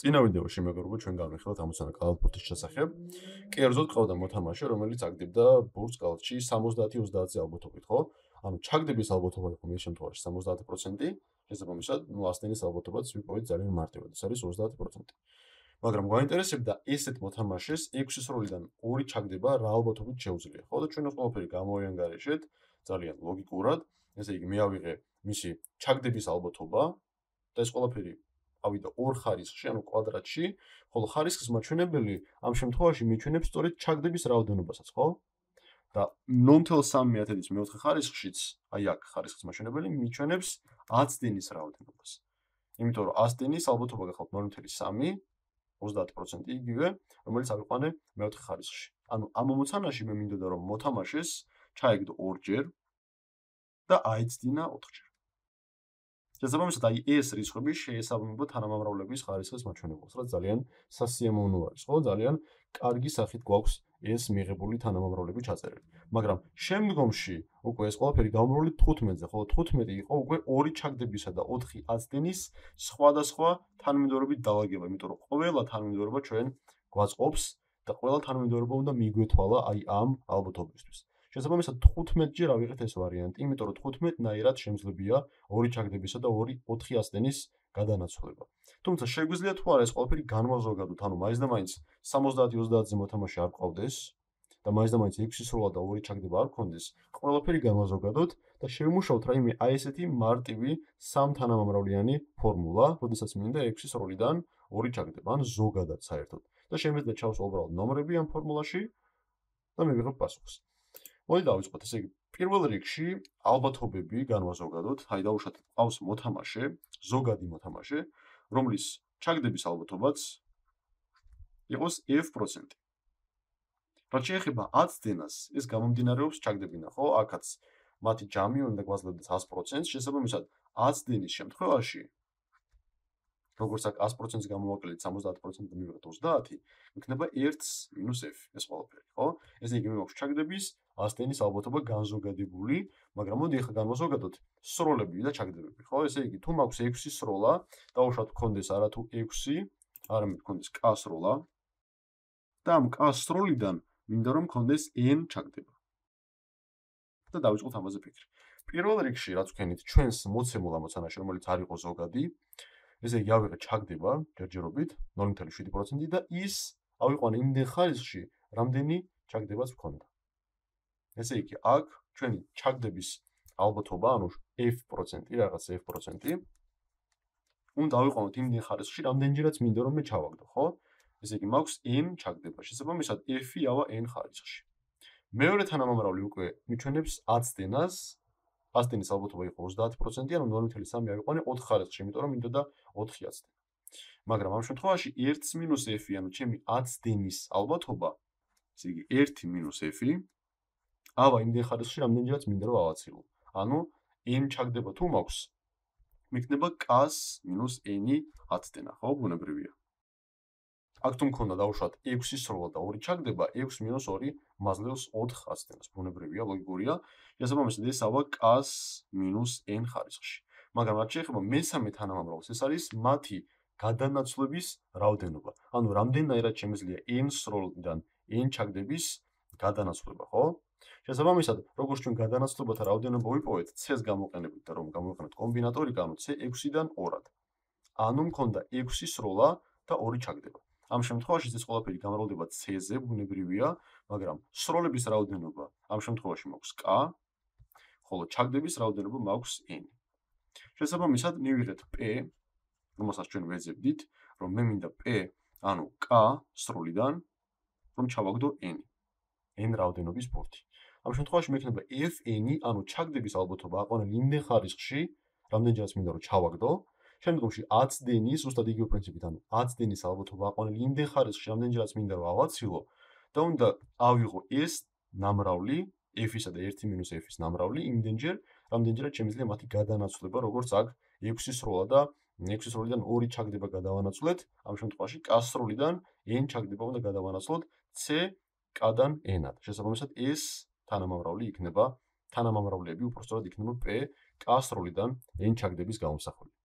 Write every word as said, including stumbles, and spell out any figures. წინა ვიდეოში მეგობრებო ჩვენ განვიხილეთ ამოცანა კალათბურთის შესახებ. კერძოდ ყავდა მოთამაშე, რომელიც აგდებდა ბურთს კალათში სამოცდაათი ოცდაათზე ალბათობით, ხო? ანუ ჩაგდების ალბათობა იყო მის შემთხვევაში სამოცდაათი პროცენტი, შესაბამისად, ნუ ასტენის ალბათობაც ვიპოვეთ ძალიან მარტივად, ეს არის ოცდაათი პროცენტი. მაგრამ გვაინტერესებდა ესეთ მოთამაშეს ექვსის როლიდან ორი ჩაგდება რა ალბათობით შეუძლია, ხო? და ჩვენ ყველაფერი გამოიანგარიშეთ ძალიან ლოგიკურად, ესე იგი მე ავიღე მისი ჩაგდების ალბათობა და ეს ყველაფერი ავიდა ორ ხარისხში, ანუ კვადრატში, ხოლო ხარისხის მაჩვენებელი ამ შემთხვევაში მიჩვენებს სწორედ ჩაგდების რაოდენობასაც, ხო? და ნულ ათედის მეოთხე ხარისხშიც, აი აქ ხარისხის მაჩვენებელი მიჩვენებს ათს დენის რაოდენობას. იმიტომ რომ ათს დენის ალბათობა გახლავთ ნული ათი სამი, ოცდაათი პროცენტი იგივე, რომელიც ავიყვანე მეოთხე ხარისხში. ანუ ამ მომოცანაში მე მინდოდა რომ მოთამაშეს ჩაეგდო ორჯერ და აეცდინა ოთხჯერ. შესაბამისად, აი ეს რიცხვები შეესაბამება თანამამრავლების ხარისხის მაჩვენებელს, რაც ძალიან სასიამოვნო არის, ხო? ძალიან კარგი სახით გვაქვს ეს მიღებული თანამამრავლები ჩაწერილი. მაგრამ შემდგომში უკვე ეს ყველაფერი გამორული თხუთმეტზე, ხოლო თხუთმეტი იყო უკვე ორი ჩაგდებისა და ოთხი ათს დენის სხვადასხვა თანმიმდევრობით დაალაგება, იმიტომ რომ ყველა თანმიმდევრობა ჩვენ გვაწყობს და ყველა თანმიმდევრობა უნდა მიგვეთვალა აი ამ ალბათობისთვის. შესაბამისად თხუთმეტჯერ ავიღეთ ეს ვარიანტი, იმიტომ რომ თხუთმეტნაირად შემძლებია ორი ჩაგდებისა და ორი ოთხი ათს დენის გადანაცვლება. თუმცა შეგვიძლია თუ არა ეს ყველაფერი განვაზრდოთ, ანუ მაინც და მაინც სამოცდაათი ოცდაათზე მოთამაშე არ ყავდეს და მაინც და მაინც ექვსის როლა და ორი ჩაგდება არ გქონდეს, ყველაფერი განვაზრდოთ და შევიმუშავოთ რაიმე აი ესეთი მარტივი სამ თანამამრავლიანი ფორმულა, როდესაც მინდა ექვსის როლიდან ორი ჩაგდება, ან ზოგადად საერთოდ. და შემიძლია ჩავსვათ უბრალოდ ნომრები ამ ფორმულაში და მივიღოთ პასუხს. მოდი დავიწყოთ, ესე იგი, პირველ რიგში ალბათობები განვაზრდოთ. აი დავუშვათ, ყავს მოთამაშე, ზოგადი მოთამაშე, რომლის ჩაგდების ალბათობაც იყოს ეფ პროცენტი. რაც შეეხება ათს დენას, ეს გამომდინარეობს ჩაგდებიდან, ხო? აქაც მათი ჯამი უნდა გვაძლევდეს ათს პროცენტს. შესაბამისად, ათს დენის შემთხვევაში, როგორც აქ ათს პროცენტს გამოვაკლდით სამოცდაათი პროცენტი და მივიღეთ ოცდაათი, იქნება ერთს მინუს ეფი, ეს ყველაფერი, ხო? ესე იგი, მივაქვს ჩაგდების ათს დენის ალბათობა განზოგადებული, მაგრამ მოდი ახლა განვაზოგადოთ სროლები და ჩაგდებები, ხო? ესე იგი, თუ მაქვს ექვსი სროლა, დავუშვათ გქონდეს არა თუ ექვსი, არამედ გქონდეს k სროლა და ამ k სროლიდან მინდა რომ გქონდეს n ჩაგდება. და დავიწყოთ ამაზე ფიქრი. პირველ რიგში, რაც ვქენით ჩვენს მოცემულ ამოცანაში, რომელიც არ იყო ზოგადი, ესე იგი, ავიღე ჩაგდება ჯერჯერობით ნული ათი შვიდი პროცენტი და ის ავიყვანე იმდენ ხარისხში, რამდენი ჩაგდებაც ვქონდა. ესე იგი, აქ ჩვენი ჩაგდების ალბათობა, ანუ ეფ პროცენტი, რაღაც ეფ პროცენტი, უნდა დავიყვანოთ იმდენ ხარისხში, რამდენჯერაც მინდა რომ მე ჩავაგდო, ხო? ესე იგი, მაქვს n ჩაგდება, შესაბამისად, f-ი ავა n ხარისხში. მეორე თანამამრავლი უკვე მიჩვენებს ათს დენას, ათს დენის ალბათობა იყო ოცდაათი პროცენტი, ანუ ნული ათი სამი ავიყვანე ოთხ ხარისხში, იმიტომ რომ მინდოდა ოთხი ათს დენი. მაგრამ ამ შემთხვევაში ერთს მინუს ეფი, ანუ ჩემი ათს დენის ალბათობა, ესე იგი, ერთი მინუს ეფი ავა იმდენ ხარისხში, რამდენჯერაც მინდა რომ ავაცილო. ანუ n ჩაგდება თუ მაქვს, მიქნება კას მინუს ენი ათს დენა, ხო, ბუნებრივია. აქ თუ მქონდა დავუშვათ ექვსის როლა და ორი ჩაგდება, ექვსს მინუს ორი მაძლევს ოთხს ათს დენას, ბუნებრივია, ლოგიკურია. შესაბამისად, ეს ავა კას მინუს ენ ხარისხში. მაგრამ რაც შეეხება მესამე თანამამრავლს, ეს არის მათი გადანაცვლების რაოდენობა. ანუ რამდენადაც შემიძლია n-ს როლიდან n ჩაგდების გადანაცვლება, ხო? შესაბამისად, როგორც ჩვენ გადანაცვლებათა რაოდენობა ვიპოვეთ c-ს გამოყენებით და რომ გამოვიყენოთ კომბინატორიკა, ანუ c ექვსიდან ორად. ანუ მქონდა ექვსის როლა და ორი ჩაგდება. ამ შემთხვევაში ეს ყველაფერი გამრავლდება c-ზე, ბუნებრივია, მაგრამ სროლების რაოდენობა ამ შემთხვევაში მაქვს k, ხოლო ჩაგდების რაოდენობა მაქვს n. შესაბამისად, მივიღეთ p, რომელსაც ჩვენ ვეძებდით, რომ მე მინდა p, ანუ k სროლიდან რომ ჩავაგდო n. n რაოდენობის ბურთი. ამ შემთხვევაში მექნება fn, ანუ ჩაგდების ალბათობა აყვანილი იმდენ ხარისხში, რამდენჯერაც მინდა რომ ჩავაგდო. შემდგომში ათს დენის, უბრალოდ იგივე პრინციპით, ანუ ათს დენის ალბათობა აყვანილი იმდენ ხარისხში, რამდენჯერაც მინდა რომ ავაცილო და უნდა ავიღო ეს ნამრავლი, f-ისა და ერთი მინუს ეფის ნამრავლი იმდენჯერ, რამდენჯერაც შემიძლია მათი გადანაცვლება, როგორც აქ ექვსის როლა და ექვსის როლიდან ორი ჩაგდება გადავანაცვლეთ. ამ შემთხვევაში k-ს როლიდან n ჩაგდება უნდა გადავანაცვლოთ c კადან ენად. შესაბამისად, ეს თანამამრავლი იქნება, თანამამრავლები უფრო სწორად იქნება p, k-ს როლიდან n ჩაგდების გამოსახველი.